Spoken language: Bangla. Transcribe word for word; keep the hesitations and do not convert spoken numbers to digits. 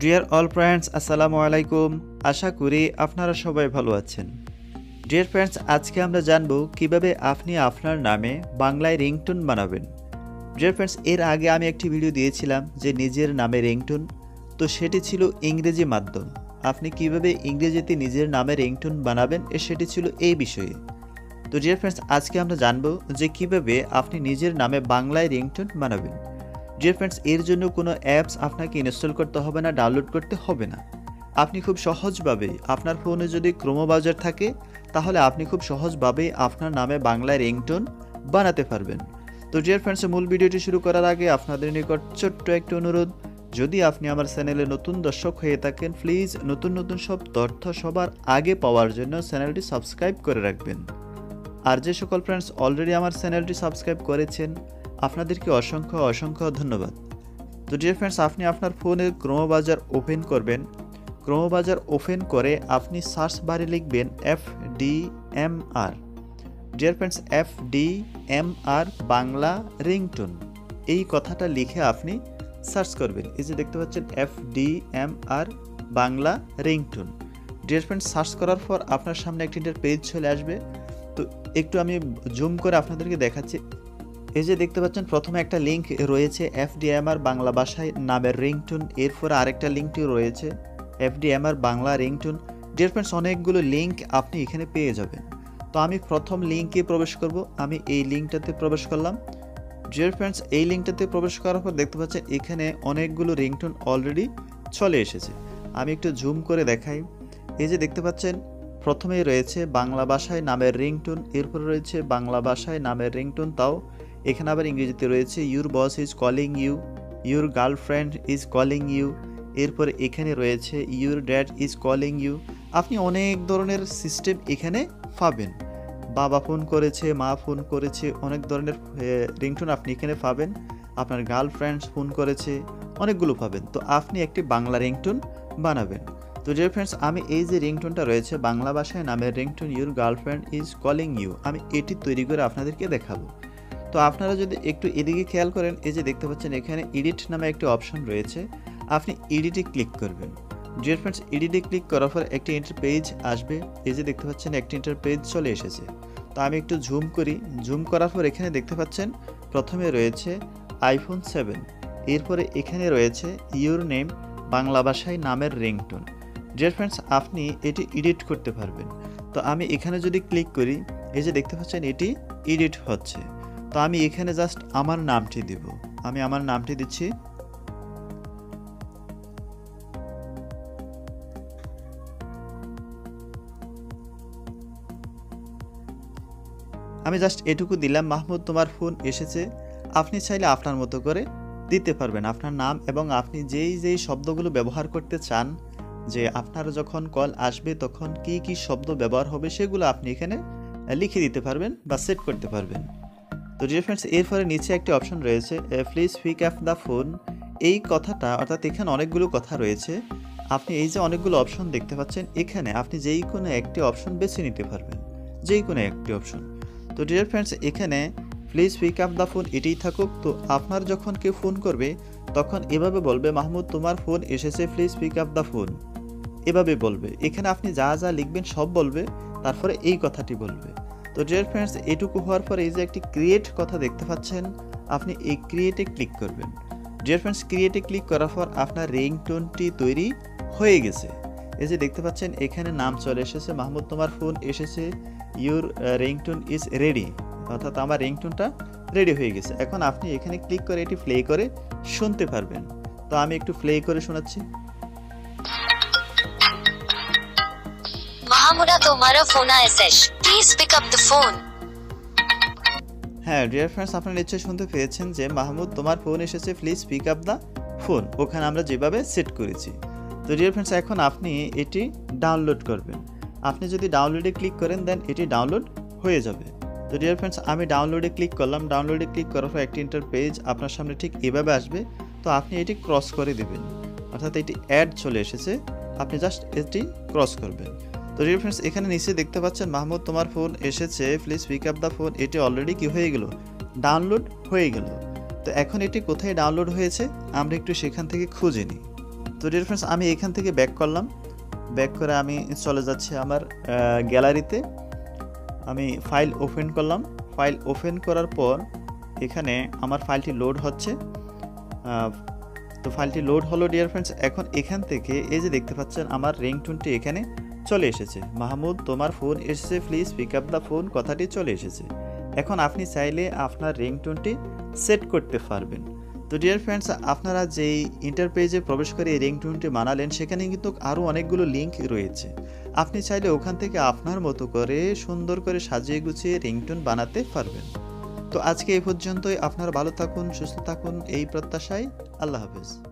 डियर ऑल फ्रेंड्स अस्सलामु अलैकुम आशा करी आपनारा सबाई भालो आছেন। डियर फ्रेंड्स आज के आमरा जानबो किभाबे आपनी आपनार नामे बांग्लाय रिंगटोन बनाबेन। डियर फ्रेंड्स एर आगे आमी एकटी भिडियो दिएछिलाम जे निजेर नामे रिंगटोन, तो सेटी छिलो इंग्रेजी माध्यम। आपनी किभाबे इंग्रेजीते निजेर नामे रिंगटोन बनाबेन ए सेटी छिलो एई विषये। तो डियर फ्रेंड्स आज के आमरा जानबो जे किभाबे आपनी निजेर नामे बांग्लाय रिंगटोन बनाबेन। डियर फ्रेंड्स एर जोन्नो कोनो एप्स आपनाके इन्स्टल करते होबे ना, डाउनलोड करते होबे ना। आपनी खूब सहजभावे आपनार फोने जोदि क्रोमो ब्राउजार थाके ताहले आपनी खूब सहजभावे आपनार नामे बांग्ला रिंगटोन बनाते पारबेन। तो डियर फ्रेंड्स मूल भिडियोटी शुरू करार आगे आपनादेर निकट छोट्ट एकटी अनुरोध, जोदि आपनि आमार चैनेले नतून दर्शक हये थाकेन प्लिज नतून नतून सब तथ्य सबार आगे पावार जोन्नो चैनेलटी सबस्क्राइब करे राखबेन। आर जे सकल फ्रेंड्स अलरेडी आमार चैनेलटी सबस्क्राइब करेछेन आपनादेरके असंख्य असंख्य धन्यवाद। तो डियर फ्रेंड्स आपनी आपनार फोने क्रोमो ब्राउजार ओपेन करबेन। क्रोमो ब्राउजार ओपेन करे आपनी सार्च बारे लिखबेन F D M R. Dear friends F D M R Bangla ringtone एई कथाटा लिखे आपनी सार्च करबेन। एई जे देखते पाच्छेन F D M R Bangla ringtone. Dear friends search करार पर आपनार सामने एकटी पेज चले आसबे। तो एकटु आमी जुम करे आपनादेरके देखाच्छि। এই যে দেখতে পাচ্ছেন প্রথমে একটা লিংক রয়েছে এফডিএমআর বাংলা ভাষায় নামের রিংটোন, এরপর আরেকটা লিংকটি রয়েছে FDMR Bangla ringtone. Dear friends অনেকগুলো লিংক আপনি এখানে পেয়ে যাবেন। তো আমি প্রথম লিংকে প্রবেশ করব। আমি এই লিংকটাতে প্রবেশ করলাম। ডিয়ার फ्रेंड्स এই লিংকটাতে প্রবেশ করার পর দেখতে পাচ্ছেন এখানে অনেকগুলো রিংটোন অলরেডি চলে এসেছে। আমি একটু জুম করে দেখাই। এই যে দেখতে পাচ্ছেন প্রথমে রয়েছে বাংলা ভাষায় নামের রিংটোন, এরপর রয়েছে বাংলা ভাষায় নামের রিংটোন, তাও এখানে আবার ইংরেজিতে রয়েছে your boss is calling you, your girlfriend is calling you, এরপর এখানে রয়েছে your dad is calling you. আপনি অনেক ধরনের সিস্টেম এখানে পাবেন। বাবা ফোন করেছে, মা ফোন করেছে, অনেক ধরনের রিংটোন আপনি এখানে পাবেন। আপনার গার্লফ্রেন্ডস ফোন করেছে, অনেকগুলো পাবেন। তো আপনি একটি বাংলা রিংটোন বানাবেন। তো ডিয়ার ফ্রেন্ডস আমি এই যে রিংটোনটা রয়েছে বাংলা ভাষায় নামের ringtone your girlfriend is calling you, আমি এটি তৈরি করে আপনাদেরকে দেখাবো। তো আপনারা যদি একটু এদিকে খেয়াল করেন, এই যে দেখতে পাচ্ছেন এখানে এডিট নামে একটি অপশন রয়েছে, আপনি এডিটে ক্লিক করবেন। ডিয়ার ফ্রেন্ডস এডিটে ক্লিক করার পর একটি ইন্টারপেজ আসবে। এই যে দেখতে পাচ্ছেন একটি ইন্টারপেজ চলে এসেছে। তো আমি একটু জুম করি। জুম করার পর এখানে দেখতে পাচ্ছেন প্রথমে রয়েছে আইফোন সেভেন, এরপরে এখানে রয়েছে ইউর নেম বাংলা ভাষায় নামের রিংটোন। ডিয়ার ফ্রেন্ডস আপনি এটি এডিট করতে পারবেন। তো আমি এখানে যদি ক্লিক করি, এই যে দেখতে পাচ্ছেন এটি এডিট হচ্ছে। তো আমি এখানে জাস্ট আমার নামটি দেব। আমি আমার নামটি দিচ্ছি। আমি জাস্ট এটুকু দিলাম, মাহমুদ তোমার ফোন এসেছে। আপনি চাইলে আপনার মতো করে দিতে পারবেন আপনার নাম, এবং আপনি যেই যেই শব্দগুলো ব্যবহার করতে চান, যে আপনার যখন কল আসবে তখন কি কি শব্দ ব্যবহার হবে সেগুলো আপনি এখানে লিখে দিতে পারবেন বা সেট করতে পারবেন। তো ডিয়ার ফ্রেন্ডস এরপরে নিচে একটি অপশন রয়েছে please pick up the phone. এই কথাটা অর্থাৎ এখানে অনেকগুলো কথা রয়েছে। আপনি এই যে অনেকগুলো অপশন দেখতে পাচ্ছেন, এখানে আপনি যেই কোনো একটি অপশন বেছে নিতে পারবেন, যেই কোনো একটি অপশন। তো ডিয়ার ফ্রেন্ডস এখানে please pick up the phone এটাই থাকুক। তো আপনার যখন কেউ ফোন করবে তখন এভাবে বলবে মাহমুদ তোমার ফোন এসেছে, please pick up the phone, এভাবে বলবে। এখানে আপনি যা যা লিখবেন সব বলবে, তারপরে এই কথাটি বলবে। তো ডিয়ার ফ্রেন্ডস এটুকু হওয়ার পর এই যে একটি ক্রিয়েট কথা দেখতে পাচ্ছেন, আপনি এই ক্রিয়েটে ক্লিক করবেন। ডিয়ার ফ্রেন্ডস ক্রিয়েটে ক্লিক করার পর আপনার রিংটোনটি তৈরি হয়ে গেছে। এই যে দেখতে পাচ্ছেন এখানে নাম চলে এসেছে মাহমুদ তোমার ফোন এসেছে, ইউর রিংটোন ইজ রেডি, অর্থাৎ আমার রিংটোনটা রেডি হয়ে গেছে। এখন আপনি এখানে ক্লিক করে এটি প্লে করে শুনতে পারবেন। তো আমি একটু প্লে করে শোনাচ্ছি। হ্যাঁ ডিয়ার ফ্রেন্ডস আপনারা নিশ্চয়ই শুনতে পেয়েছেন যে মাহমুদ তোমার ফোন এসেছে, please pick up the phone, ওখানে আমরা যেভাবে সেট করেছি। তো ডিয়ার ফ্রেন্ডস এখন আপনি এটি ডাউনলোড করবেন। আপনি যদি ডাউনলোডে ক্লিক করেন দেন এটি ডাউনলোড হয়ে যাবে। তো ডিয়ার ফ্রেন্ডস আমি ডাউনলোডে ক্লিক করলাম। ডাউনলোডে ক্লিক করার পর একটি ইন্টারপেজ আপনার সামনে ঠিক এভাবে আসবে। তো আপনি এটি ক্রস করে দেবেন, অর্থাৎ এটি অ্যাড চলে এসেছে, আপনি জাস্ট এটি ক্রস করবেন। তো ডিয়ার ফ্রেন্ডস এখানে নিচে দেখতে পাচ্ছেন মাহমুদ তোমার ফোন এসেছে, please pick up the phone, এটি অলরেডি কি হয়ে গেল, ডাউনলোড হয়ে গেল। তো এখন এটি কোথায় ডাউনলোড হয়েছে আমরা একটু সেখান থেকে খুঁজে নিই। तो डियर फ्रेंड्स आमी एखान थेके बैक करलाम बैक करे आमी चले जाচ্ছি आमार গ্যালারিতে आमी फाइल ओपेन करलाम फाइल ओपेन करार पर एखाने आमार फाइलटी लोड হচ্ছে तो फाइलटी लोड হলো डियर फ्रेंड्स এখন এখান থেকে এই যে দেখতে পাচ্ছেন আমার রিংটোনটি এখানে চলে এসেছে মাহমুদ তোমার ফোন এসেছে please pick up the phone কথাটি চলে এসেছে এখন আপনি চাইলে আপনার রিংটোনটি সেট করতে পারবেন তো ডিয়ার ফ্রেন্ডস আপনারা যেই ইন্টারপেজে প্রবেশ করে এই রিংটোনটি বানালেন সেখানে কিন্তু আরো অনেকগুলো লিংক রয়েছে আপনি চাইলে ওখান থেকে আপনার মতো করে সুন্দর করে সাজিয়ে গুছিয়ে রিংটোন বানাতে পারবেন তো আজকে এই পর্যন্তই আপনারা ভালো থাকুন সুস্থ থাকুন এই প্রত্যাশায় আল্লাহ হাফেজ।